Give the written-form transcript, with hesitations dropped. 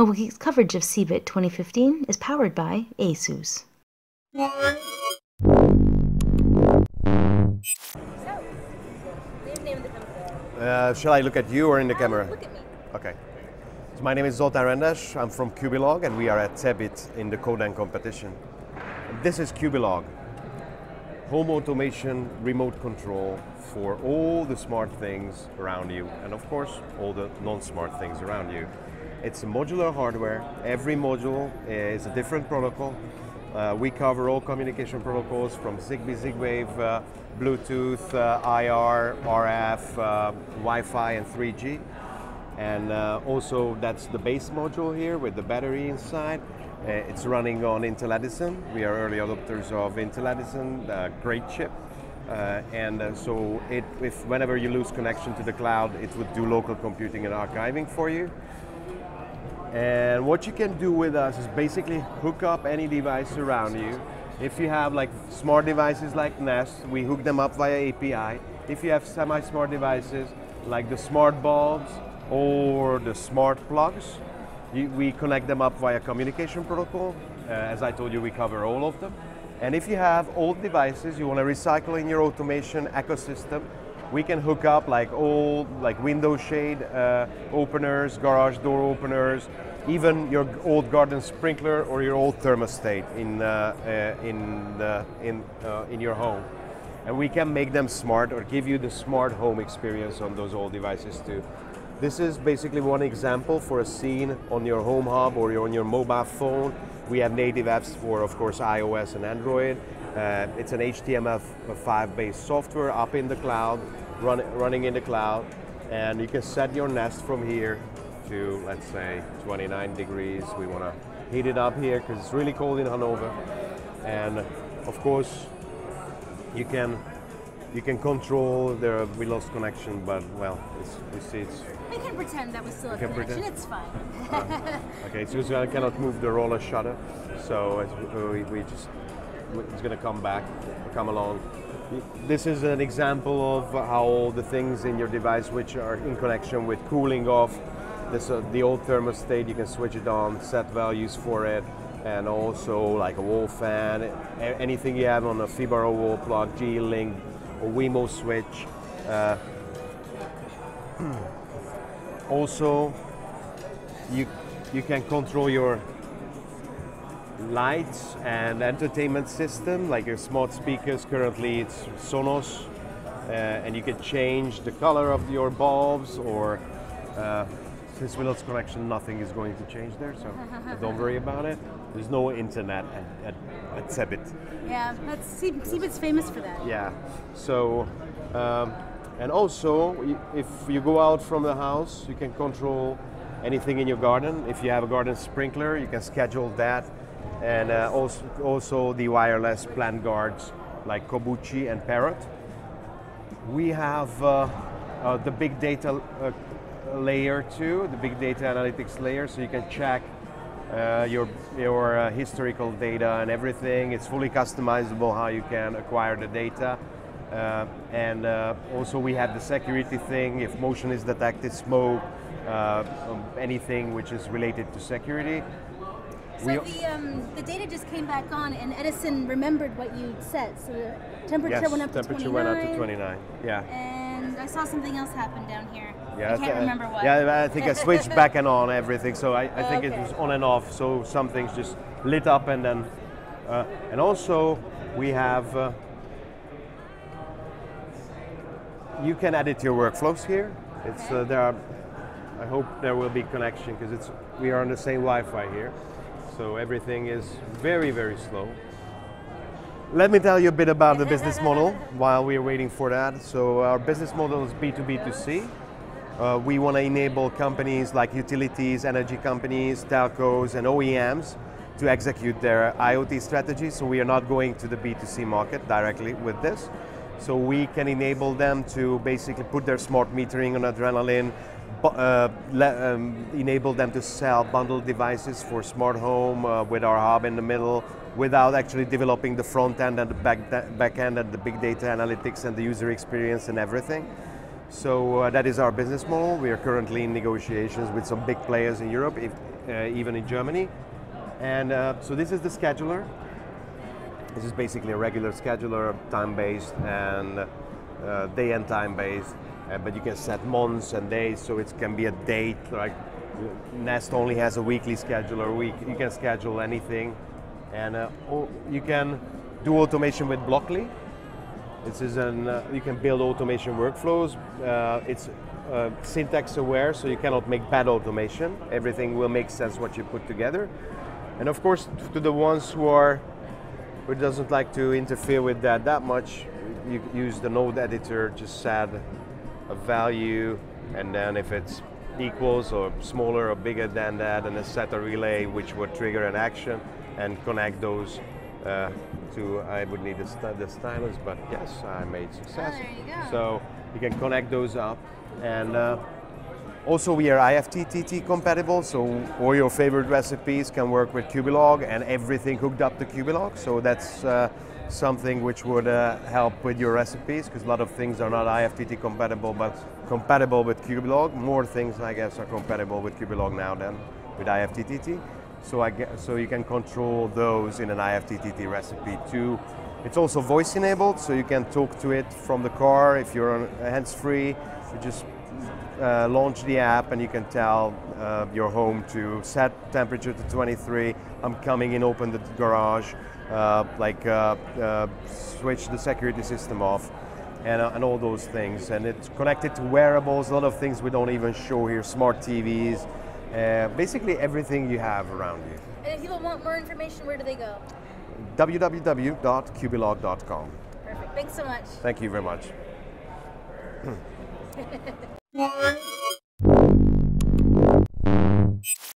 MobileGeek's coverage of CeBIT 2015 is powered by ASUS. Shall I look at you or in the camera? Look at me. Okay. So my name is Zoltan Rendes. I'm from Cubilog, and we are at CeBIT in the Code N competition. And this is Cubilog, home automation, remote control for all the smart things around you, and of course, all the non-smart things around you. It's modular hardware. Every module is a different protocol. We cover all communication protocols from ZigBee, ZigWave, Bluetooth, IR, RF, Wi-Fi, and 3G. And also, that's the base module here with the battery inside. It's running on Intel Edison. We are early adopters of Intel Edison, great chip. So if whenever you lose connection to the cloud, it would do local computing and archiving for you. And what you can do with us is basically hook up any device around you. If you have like smart devices like Nest, we hook them up via API. If you have semi-smart devices like the smart bulbs or the smart plugs, we connect them up via communication protocol. As I told you, we cover all of them. And if you have old devices you want to recycle in your automation ecosystem, we can hook up like window shade openers, garage door openers, even your old garden sprinkler or your old thermostat in your home, and we can make them smart or give you the smart home experience on those old devices too. This is basically one example for a scene on your home hub or on your mobile phone. We have native apps for, of course, iOS and Android. It's an HTML5 based software up in the cloud, running in the cloud. And you can set your Nest from here to, let's say, 29 degrees. We want to heat it up here because it's really cold in Hanover. And of course, you can control. We lost connection, but well, you see it's... I can pretend that we still have connection, it's fine. Okay, so I cannot move the roller shutter, so it's gonna come along. This is an example of how all the things in your device which are in connection with cooling off. This the old thermostat, you can switch it on, set values for it, and also like a wall fan, anything you have on a Fibaro wall plug, G-Link, a Wemo switch. Also, you can control your lights and entertainment system, like your smart speakers. Currently it's Sonos, and you can change the color of your bulbs, or since we lost connection, nothing is going to change there, so don't worry about it. There's no internet at CeBIT. Yeah, CeBIT's famous for that. Yeah, so, and also, if you go out from the house, you can control anything in your garden. If you have a garden sprinkler, you can schedule that. And also the wireless plant guards like Kobuchi and Parrot. We have the big data layer too, the big data analytics layer, so you can check your historical data and everything. It's fully customizable how you can acquire the data. Also we have the security thing, if motion is detected, smoke, anything which is related to security. So the data just came back on, and Edison remembered what you said. So the temperature went up to 29. Temperature went up to 29. Yeah. And I saw something else happen down here. Yeah, I can't remember what. Yeah, I think I switched back and on everything. So I think it was on and off. So some things just lit up, and then, and also we have. You can edit your workflows here. It's there are. I hope there will be connection because we are on the same Wi-Fi here. So everything is very, very slow. Let me tell you a bit about the business model while we're waiting for that. So our business model is B2B2C. We want to enable companies like utilities, energy companies, telcos, and OEMs to execute their IoT strategy. So we are not going to the B2C market directly with this. So we can enable them to basically put their smart metering on Adrenaline, enable them to sell bundled devices for smart home with our hub in the middle, without actually developing the front end and the back end and the big data analytics and the user experience and everything. So that is our business model. We are currently in negotiations with some big players in Europe. If even in Germany. And so this is the scheduler. This is basically a regular scheduler, time-based and day and time-based, but you can set months and days, so it can be a date. Like Nest only has a weekly scheduler. You can schedule anything, and you can do automation with Blockly. This is you can build automation workflows. It's syntax aware, so you cannot make bad automation. Everything will make sense what you put together. And of course, to the ones who are who doesn't like to interfere with that much, you use the node editor. Just add a value, and then if it's equals or smaller or bigger than that, and then set a relay which would trigger an action and connect those to. I would need the stylus, but yes, I made success. Oh, there you go. So you can connect those up, and also we are IFTTT compatible, so all your favorite recipes can work with Cubilog and everything hooked up to Cubilog. So that's something which would help with your recipes, because a lot of things are not IFTTT compatible, but compatible with Cubilog. More things, I guess, are compatible with Cubilog now than with IFTTT. So so you can control those in an IFTTT recipe too. It's also voice enabled, so you can talk to it from the car if you're hands-free. You just launch the app and you can tell your home to set temperature to 23, I'm coming in, open the garage, switch the security system off, and all those things. And it's connected to wearables, a lot of things we don't even show here, smart TVs, basically everything you have around you. And if people want more information, where do they go? www.cubilog.com. Perfect, thanks so much. Thank you very much. What?